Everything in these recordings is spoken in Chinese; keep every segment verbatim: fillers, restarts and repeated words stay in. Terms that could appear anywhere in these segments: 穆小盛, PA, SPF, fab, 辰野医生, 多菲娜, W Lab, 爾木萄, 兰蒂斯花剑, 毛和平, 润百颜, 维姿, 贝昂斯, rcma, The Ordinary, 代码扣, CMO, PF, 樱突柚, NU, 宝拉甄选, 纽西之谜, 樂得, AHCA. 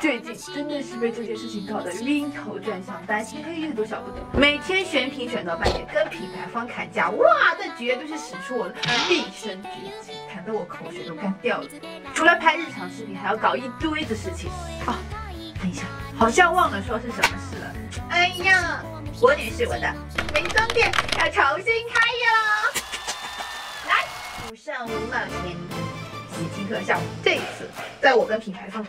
最近真的是被这件事情搞得晕头转向，白天黑夜都少不得，每天选品选到半夜，跟品牌方砍价，哇，这绝对是使出我的毕生绝技，砍得我口水都干掉了。除了拍日常视频，还要搞一堆的事情。哦，等一下，好像忘了说是什么事了。哎呀，我女士，我的美妆店要重新开业喽！ 不上无冒险，喜极可笑。这一次，在我跟品牌方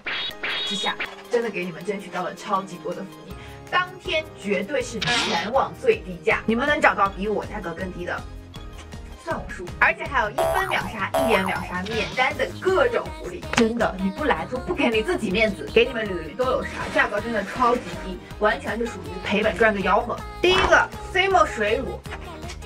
之下，真的给你们争取到了超级多的福利。当天绝对是全网最低价，你们能找到比我价格更低的，算我输。而且还有一分秒杀、一眼秒杀、免单等各种福利。真的，你不来就不给你自己面子，给你们捋捋都有啥？价格真的超级低，完全是属于赔本赚个吆喝。第一个 C M O 水乳。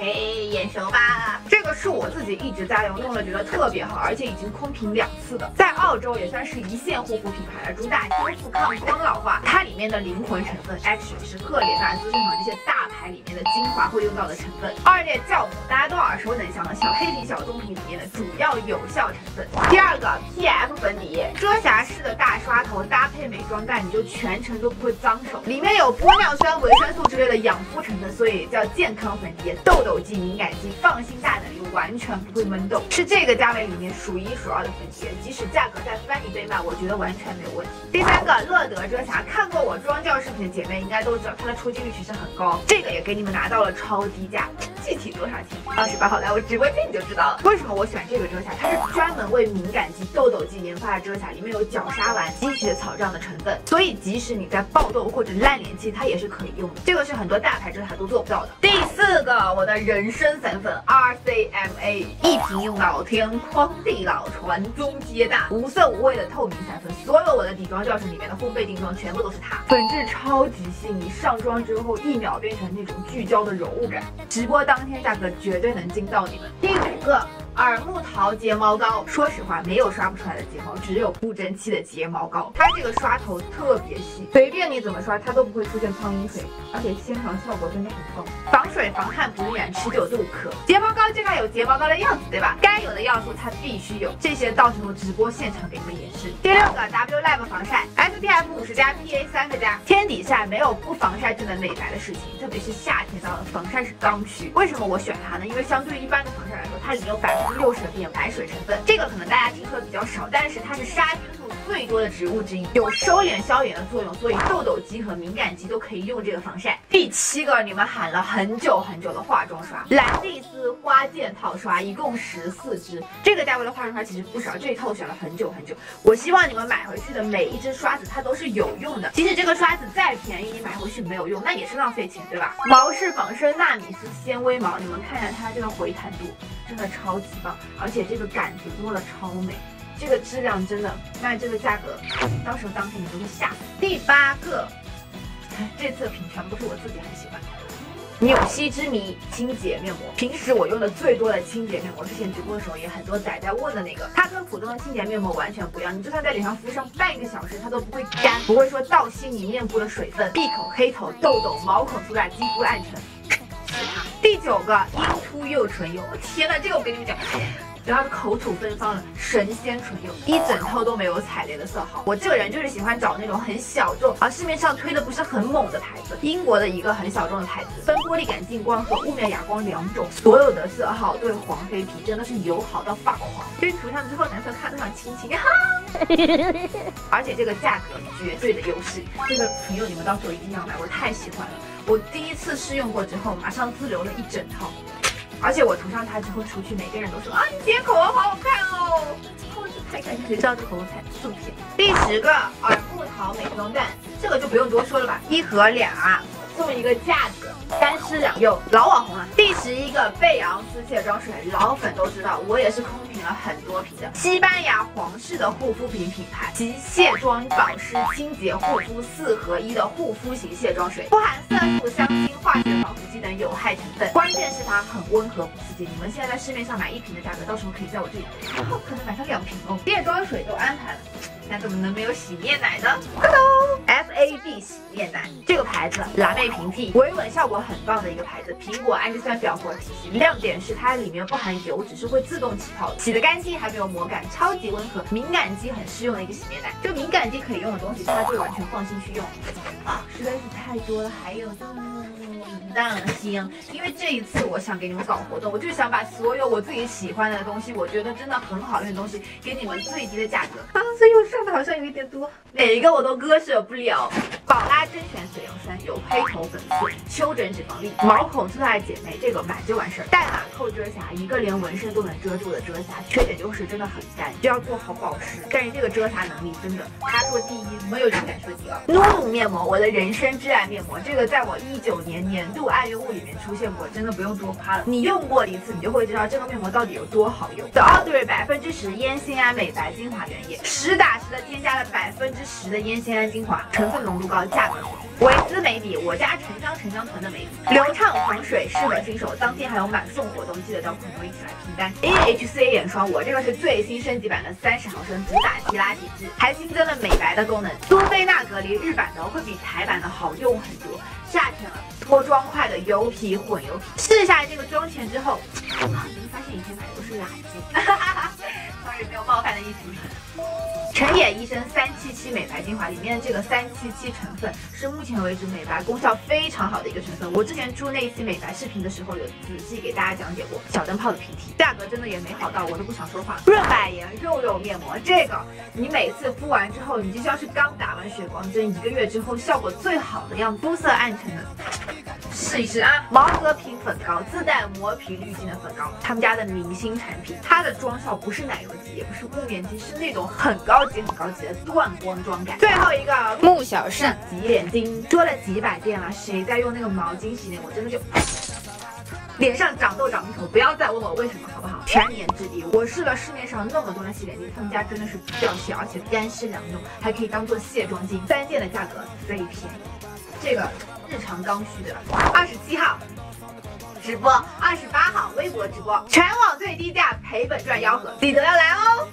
哎，眼熟吧？这个是我自己一直在用，用了觉得特别好，而且已经空瓶两次的，在澳洲也算是一线护肤品牌了，主打修复、抗光老化。它里面的灵魂成分 actually 是各联大、资生堂这些大牌里面的精华会用到的成分。二裂酵母大家都耳熟能详了，小黑瓶、小棕瓶里面的主要有效成分。第二个 P F 粉底液，遮瑕式的大刷头搭配美妆蛋，你就全程都不会脏手。里面有玻尿酸、维生素之类的养肤成分，所以叫健康粉底液。豆 痘肌、敏感肌，放心大胆用，完全不会闷痘，是这个价位里面数一数二的粉底液，即使价格再翻一倍卖，我觉得完全没有问题。第三个，乐得遮瑕，看过我妆教视频的姐妹应该都知道，它的出镜率其实很高，这个也给你们拿到了超低价，具体多少钱？二十八号来我直播间你就知道了。为什么我选这个遮瑕？它是专门为敏感肌、痘痘肌研发的遮瑕，里面有角鲨烷、积雪草这样的成分，所以即使你在爆痘或者烂脸期，它也是可以用的。这个是很多大牌遮瑕都做不到的。第四个，我的 人参散粉 R C M A 一瓶用到天荒地老传宗接代，无色无味的透明散粉，所有我的底妆教室里面的烘焙定妆全部都是它，粉质超级细腻，上妆之后一秒变成那种聚焦的柔雾感，直播当天价格绝对能惊到你们。第五个， 耳木桃睫毛膏，说实话，没有刷不出来的睫毛，只有不争气的睫毛膏。它这个刷头特别细，随便你怎么刷，它都不会出现苍蝇腿，而且纤长效果真的很棒，防水防汗不污染，持久度可。睫毛膏就该有睫毛膏的样子，对吧？该有的要素它必须有，这些到时候直播现场给你们演示。第六个 W Lab 防晒 ，S P F 五十加 P A 三个加，天底下没有不防晒就能美白的事情，特别是夏天到了，防晒是刚需。为什么我选它呢？因为相对一般的防晒来说，它里面有百分之 六十的眼白水成分，这个可能大家听说比较少，但是它是杀菌素最多的植物之一，有收敛消炎的作用，所以痘痘肌和敏感肌都可以用这个防晒。第七个，你们喊了很久很久的化妆刷，兰蒂斯花剑套刷，一共十四支，这个价位的化妆刷其实不少，这一套我选了很久很久。我希望你们买回去的每一支刷子它都是有用的，即使这个刷子再便宜，你买回去没有用，那也是浪费钱，对吧？毛氏仿生纳米丝纤维毛，你们看一下它这个回弹度，真的超级 而且这个感觉做的超美，这个质量真的卖这个价格，到时候当天你们会吓死。第八个，这次品全部是我自己很喜欢的。 纽西之谜清洁面膜，平时我用的最多的清洁面膜，之前直播的时候也很多仔仔问的那个，它跟普通的清洁面膜完全不一样，你就算在脸上敷上半个小时，它都不会干，不会说倒吸你面部的水分，闭口黑头、痘痘、毛孔粗大、肌肤暗沉。 第九个樱突柚唇釉，天哪，这个我跟你们讲，然后口吐芬芳了，神仙唇釉，一整套都没有踩雷的色号。我这个人就是喜欢找那种很小众，而市面上推的不是很猛的牌子。英国的一个很小众的牌子，分玻璃感净光和雾面哑光两种，所有的色号对黄黑皮真的是友好到发狂，对涂上之后男生看得上亲亲哈。而且这个价格绝对的优势，这个唇釉你们到时候一定要买，我太喜欢了。 我第一次试用过之后，马上自留了一整套，而且我涂上它之后出去，每个人都说啊，你今天口红好好看哦，我就太感觉到这口红才素品。第十个耳木桃美妆蛋，这个就不用多说了吧，一盒俩，送一个架子，单吃两用，老网红了。第十一个贝昂斯卸妆水，老粉都知道，我也是空瓶了很多瓶的，西班牙皇室的护肤品品牌，集卸妆、保湿、清洁、护肤四合一的护肤型卸妆水，不含色素、香精、化学防腐剂等有害成分，关键是它很温和不刺激。你们现在在市面上买一瓶的价格，到时候可以在我这里，然后可能买上两瓶哦。卸妆水都安排了，那怎么能没有洗面奶呢？Hello，F A。A B 洗面奶，这个牌子蓝莓平替，维稳效果很棒的一个牌子。苹果氨基酸表活体系，亮点是它里面不含油，只是会自动起泡的，洗得干净还没有磨感，超级温和，敏感肌很适用的一个洗面奶。这个敏感肌可以用的东西，它就完全放心去用，啊，实在是太多了。还有。蛋清，因为这一次我想给你们搞活动，我就是想把所有我自己喜欢的东西，我觉得真的很好用的东西，给你们最低的价格啊！所以我算的好像有点多，每一个我都割舍不了。宝拉甄选水杨酸有黑头粉刺、丘疹、脂肪粒、毛孔粗大的姐妹，这个买就完事儿。代码扣遮瑕，一个连纹身都能遮住的遮瑕，缺点就是真的很干，就要做好保湿。但是这个遮瑕能力真的，他说第一，没有人敢说第二。N U 面膜，我的人生挚爱面膜，这个在我一九年年度。 爱用物里面出现过，真的不用多夸了。你用过一次，你就会知道这个面膜到底有多好用。The Ordinary 百分之十烟酰胺美白精华原液，实打实的添加了百分之十的烟酰胺精华，成分浓度高，价格便宜。 维姿眉笔，我家成张成张囤的眉笔，流畅防水，适合新手。当天还有满送活动，记得到朋友一起来拼单。A H C A 眼霜，我这个是最新升级版的三十毫升，主打提拉体质，还新增了美白的功能。多菲娜隔离，日版的会比台版的好用很多。夏天了，脱妆快的油皮混油皮，试下这个妆前之后，你会发现以前买的都是垃圾。哈哈哈，当然没有冒犯的意思。 辰野医生三七七美白精华里面的这个三七七成分是目前为止美白功效非常好的一个成分，我之前出那一期美白视频的时候有仔细给大家讲解过。小灯泡的平替，价格真的也没好到我都不想说话。润百颜肉肉面膜，这个你每次敷完之后，你就像是刚打完水光针一个月之后效果最好的样子，肤色暗沉的。 试一试啊！毛和平粉膏自带磨皮滤镜的粉膏，他们家的明星产品，它的妆效不是奶油肌，也不是雾面肌，是那种很高级、很高级的断光妆感。最后一个穆小盛洗脸巾，说了几百遍了，谁在用那个毛巾洗脸？我真的就。 脸上长痘长痱头，不要再问我为什么，好不好？全年质地，我试了市面上那么多的洗脸巾，他们家真的是比较小，而且干湿两用，还可以当做卸妆巾。三件的价格非便宜，这个日常刚需的。二十七号直播，二十八号微博直播，全网最低价赔本赚吆喝，记得要来哦！